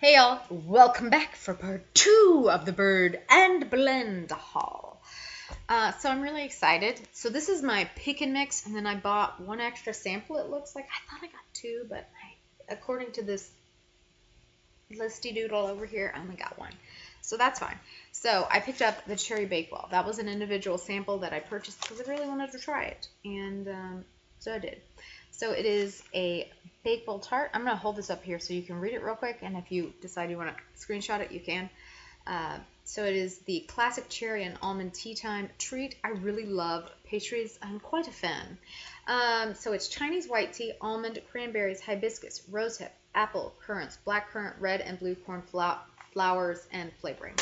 Hey y'all, welcome back for part 2 of the Bird and Blend haul. So I'm really excited. So this is my pick and mix, and then I bought one extra sample, it looks like. I thought I got two, but according to this listy doodle over here, I only got one. So that's fine. So I picked up the Cherry Bakewell. That was an individual sample that I purchased because I really wanted to try it, and so I did. So it is a Bakewell tart. I'm going to hold this up here so you can read it real quick, and if you decide you want to screenshot it, you can. So it is the classic cherry and almond tea time treat. I really love pastries. I'm quite a fan. So it's Chinese white tea, almond, cranberries, hibiscus, rosehip, apple, currants, blackcurrant, red and blue corn flowers, and flavoring.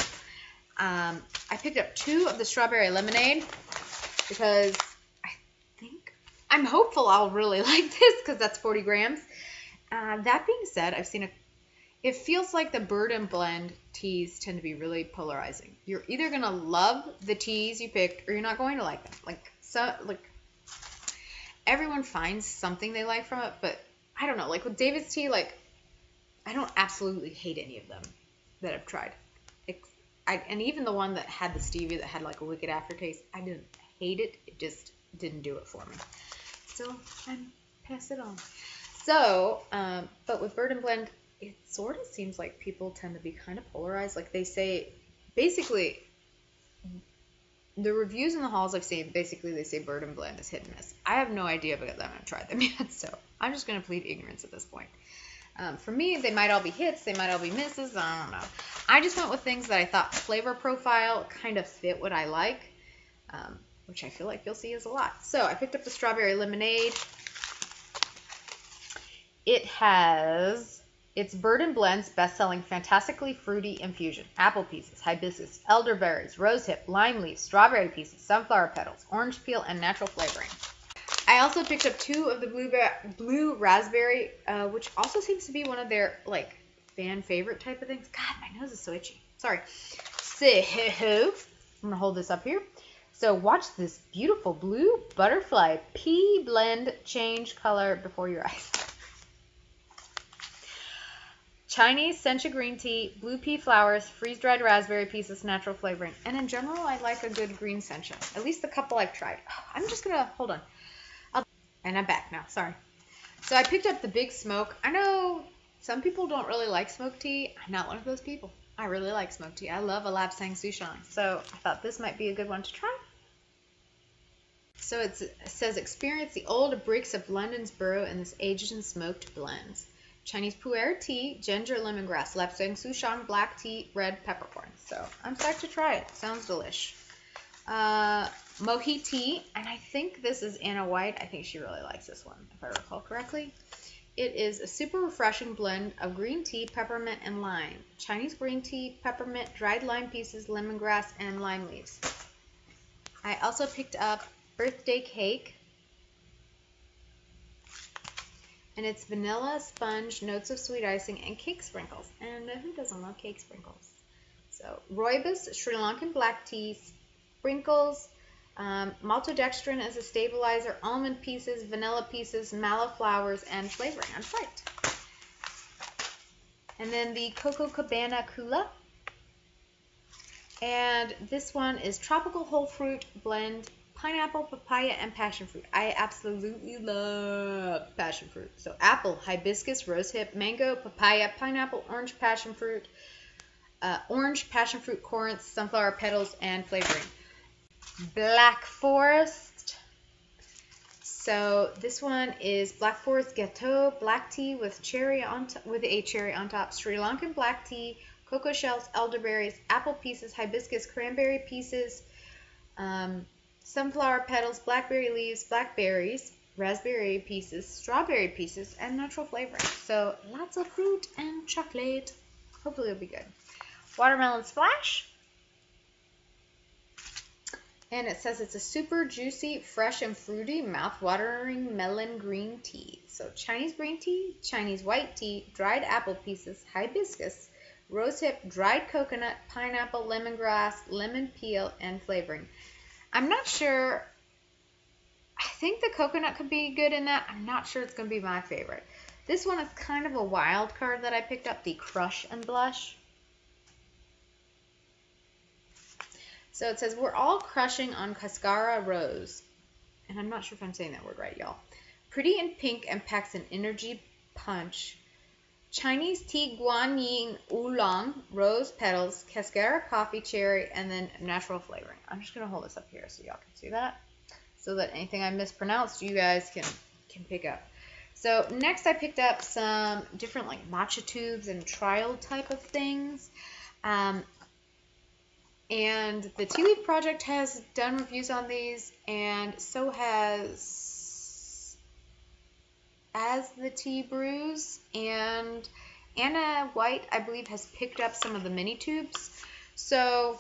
I picked up two of the strawberry lemonade because I'm hopeful I'll really like this because that's 40 grams. That being said, I've seen it feels like the Bird and Blend teas tend to be really polarizing. You're either going to love the teas you picked or you're not going to like them. Like everyone finds something they like from it, but I don't know. Like with David's Tea, like I don't absolutely hate any of them that I've tried. And even the one that had the stevia that had like a wicked aftertaste, I didn't hate it. It just didn't do it for me. So I'm pass it on. So, but with Bird and Blend, it sort of seems like people tend to be kind of polarized. Like they say, basically, the reviews in the halls I've seen, basically they say Bird and Blend is hit and miss. I have no idea because I haven't tried them yet, so I'm just going to plead ignorance at this point. For me, they might all be hits, they might all be misses, I don't know. I just went with things that I thought flavor profile kind of fit what I like. Which I feel like you'll see is a lot. So I picked up the strawberry lemonade. It's Bird and Blend's best-selling fantastically fruity infusion. Apple pieces, hibiscus, elderberries, rosehip, lime leaves, strawberry pieces, sunflower petals, orange peel, and natural flavoring. I also picked up two of the blue raspberry, which also seems to be one of their like fan favorite type of things. God, my nose is so itchy. Sorry. So I'm gonna hold this up here. So watch this beautiful blue butterfly pea blend change color before your eyes. Chinese sencha green tea, blue pea flowers, freeze-dried raspberry pieces, natural flavoring. And in general, I like a good green sencha. At least the couple I've tried. Oh, I'm just going to, hold on. And I'm back now, sorry. So I picked up the Big Smoke. I know some people don't really like smoked tea. I'm not one of those people. I really like smoked tea. I love a Lapsang Souchong. So I thought this might be a good one to try. So it says, experience the old bricks of London's borough in this aged and smoked blends. Chinese pu'er tea, ginger lemongrass, Lapsang Souchong, black tea, red peppercorn. So I'm psyched to try it. Sounds delish. Mohi tea, and I think this is Anna White. I think she really likes this one, if I recall correctly. It is a super refreshing blend of green tea, peppermint, and lime. Chinese green tea, peppermint, dried lime pieces, lemongrass, and lime leaves. I also picked up birthday cake, and it's vanilla, sponge, notes of sweet icing, and cake sprinkles. And who doesn't love cake sprinkles? So rooibos, Sri Lankan black tea, sprinkles, maltodextrin as a stabilizer, almond pieces, vanilla pieces, mallow flowers, and flavoring. I'm psyched. And then the Coco Cabana Kula. And this one is tropical whole fruit blend, pineapple, papaya, and passion fruit. I absolutely love passion fruit. So apple, hibiscus, rosehip, mango, papaya, pineapple, orange, passion fruit, currants, sunflower petals, and flavoring. Black Forest. So this one is Black Forest Gateau, black tea with a cherry on top, Sri Lankan black tea, cocoa shells, elderberries, apple pieces, hibiscus, cranberry pieces, sunflower petals, blackberry leaves, blackberries, raspberry pieces, strawberry pieces, and natural flavoring. So lots of fruit and chocolate. Hopefully it'll be good. Watermelon splash. And it says it's a super juicy, fresh, and fruity, mouth-watering melon green tea. So Chinese green tea, Chinese white tea, dried apple pieces, hibiscus, rosehip, dried coconut, pineapple, lemongrass, lemon peel, and flavoring. I'm not sure. I think the coconut could be good in that. I'm not sure it's going to be my favorite. This one is kind of a wild card that I picked up, the Crush and Blush. So it says, we're all crushing on Cascara Rose. And I'm not sure if I'm saying that word right, y'all. Pretty in pink and packs an energy punch. Chinese tea guanyin oolong, rose petals, cascara coffee cherry, and then natural flavoring. I'm just going to hold this up here so y'all can see that, so that anything I mispronounced you guys can pick up. So next I picked up some different like matcha tubes and trial type of things. And the Tea Leaf Project has done reviews on these, and so has As the Tea Brews, and Anna White, I believe, has picked up some of the mini tubes. So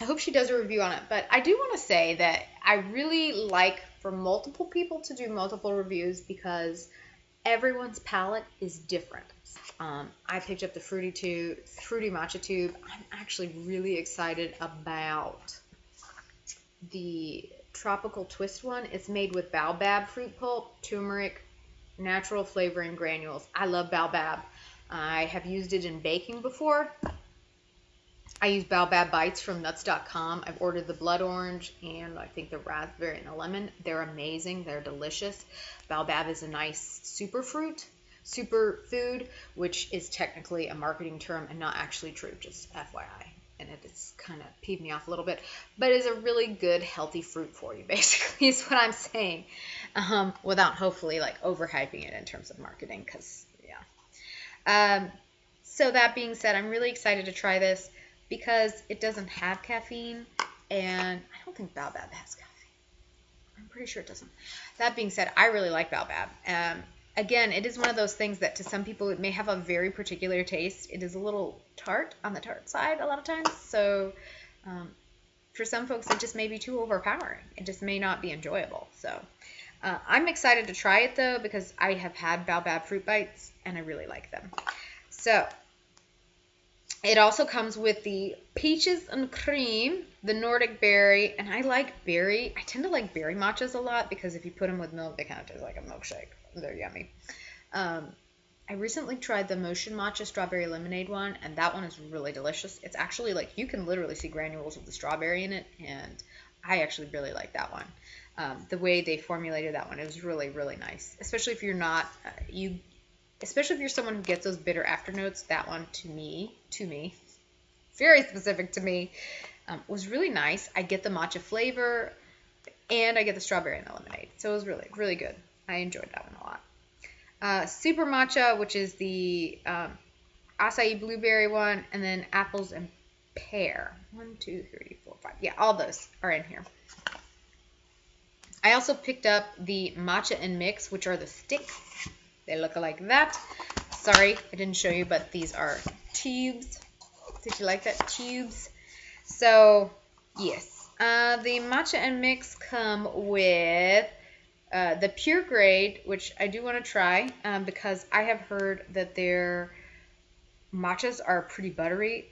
I hope she does a review on it. But I do want to say that I really like for multiple people to do multiple reviews because everyone's palette is different. I picked up the fruity matcha tube. I'm actually really excited about the tropical twist one. It's made with baobab fruit pulp, turmeric, natural flavoring granules. I love baobab. I have used it in baking before. I use baobab bites from nuts.com. I've ordered the blood orange and I think the raspberry and the lemon. They're amazing. They're delicious. Baobab is a nice superfood, which is technically a marketing term and not actually true, just FYI, and it's kind of peeved me off a little bit, but is a really good healthy fruit for you, basically, is what I'm saying, without hopefully like overhyping it in terms of marketing, because yeah. So that being said, I'm really excited to try this because it doesn't have caffeine, and I don't think baobab has caffeine. I'm pretty sure it doesn't. That being said, I really like baobab. Again, it is one of those things that to some people it may have a very particular taste. It is a little tart on the tart side a lot of times. So for some folks, it just may be too overpowering. It just may not be enjoyable. So I'm excited to try it, though, because I have had baobab fruit bites, and I really like them. So it also comes with the peaches and cream, the Nordic berry. And I like berry. I tend to like berry matchas a lot because if you put them with milk, they kind of taste like a milkshake. They're yummy. I recently tried the Motion Matcha strawberry lemonade one, and that one is really delicious. It's actually like you can literally see granules of the strawberry in it, and I actually really like that one. The way they formulated that one, it was really, really nice. Especially if you're not especially if you're someone who gets those bitter afternotes, that one to me, very specific to me, was really nice. I get the matcha flavor, and I get the strawberry in the lemonade, so it was really, really good. I enjoyed that one a lot. Super Matcha, which is the acai blueberry one, and then apples and pear. 1, 2, 3, 4, 5. Yeah, all those are in here. I also picked up the Matcha and Mix, which are the sticks. They look like that. Sorry, I didn't show you, but these are tubes. Did you like that? Tubes. So, yes. The Matcha and Mix come with the Pure Grade, which I do want to try because I have heard that their matchas are pretty buttery,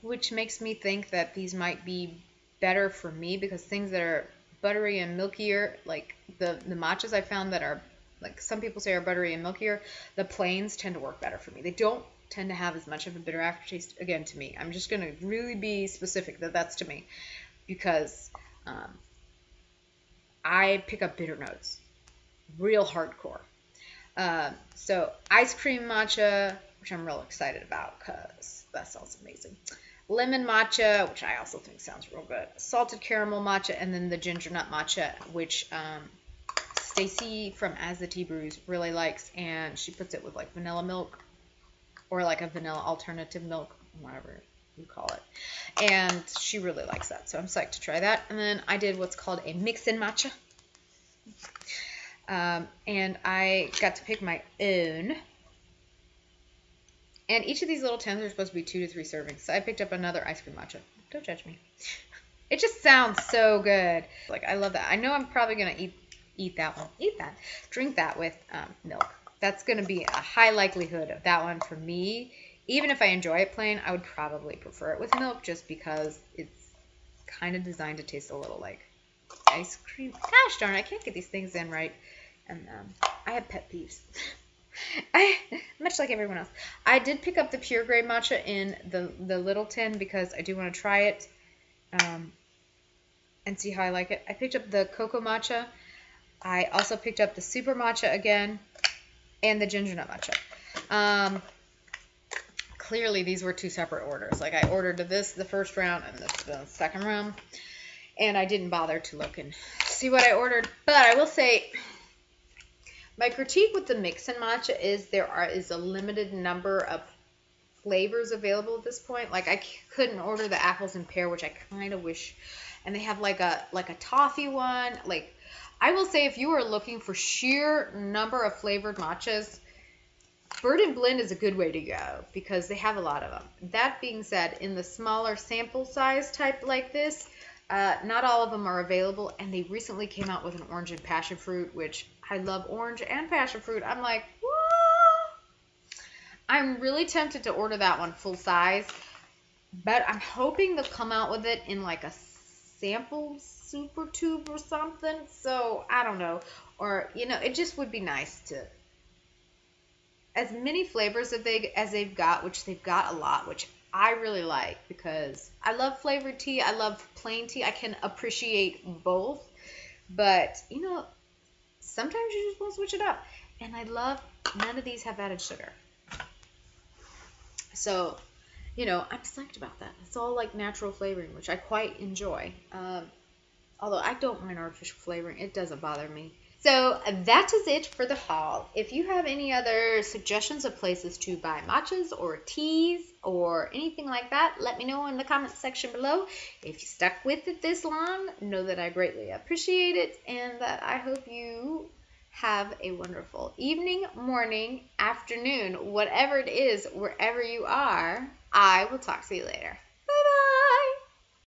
which makes me think that these might be better for me because things that are buttery and milkier, like the matchas I found that are, like some people say are buttery and milkier, the plains tend to work better for me. They don't tend to have as much of a bitter aftertaste, again, to me. I'm just going to really be specific that that's to me because I pick up bitter notes, real hardcore. So ice cream matcha, which I'm real excited about because that sounds amazing. Lemon matcha, which I also think sounds real good. Salted caramel matcha, and then the ginger nut matcha, which Stacy from As the Tea Brews really likes, and she puts it with like vanilla milk or like a vanilla alternative milk, whatever you call it, and she really likes that, so I'm psyched to try that. And then I did what's called a mix-in matcha, and I got to pick my own, and each of these little tins are supposed to be 2 to 3 servings, so I picked up another ice cream matcha. Don't judge me, it just sounds so good. Like, I love that. I know I'm probably gonna eat that one, drink that with milk. That's gonna be a high likelihood of that one for me. Even if I enjoy it plain, I would probably prefer it with milk just because it's kind of designed to taste a little like ice cream. Gosh darn, I can't get these things in right. and I have pet peeves. Much like everyone else. I did pick up the pure grade matcha in the little tin because I do want to try it and see how I like it. I picked up the cocoa matcha. I also picked up the super matcha again and the ginger nut matcha. Clearly these were two separate orders. Like I ordered this the first round and this the second round, and I didn't bother to look and see what I ordered. But I will say my critique with the mix and matcha is there is a limited number of flavors available at this point. Like I couldn't order the apples and pear, which I kind of wish, and they have like a toffee one. Like I will say if you are looking for sheer number of flavored matchas, Bird and Blend is a good way to go because they have a lot of them. That being said, in the smaller sample size type like this, not all of them are available, and they recently came out with an orange and passion fruit, which I love orange and passion fruit. I'm like, whoa! I'm really tempted to order that one full size, but I'm hoping they'll come out with it in like a sample super tube or something. So I don't know, or you know, it just would be nice to as many flavors as they've got, which they've got a lot, which I really like because I love flavored tea. I love plain tea. I can appreciate both, but you know, sometimes you just want to switch it up. And I love none of these have added sugar. So, you know, I'm psyched about that. It's all like natural flavoring, which I quite enjoy. Although I don't mind artificial flavoring. It doesn't bother me. So that is it for the haul. If you have any other suggestions of places to buy matchas or teas or anything like that, let me know in the comments section below. If you stuck with it this long, know that I greatly appreciate it and that I hope you have a wonderful evening, morning, afternoon, whatever it is, wherever you are. I will talk to you later.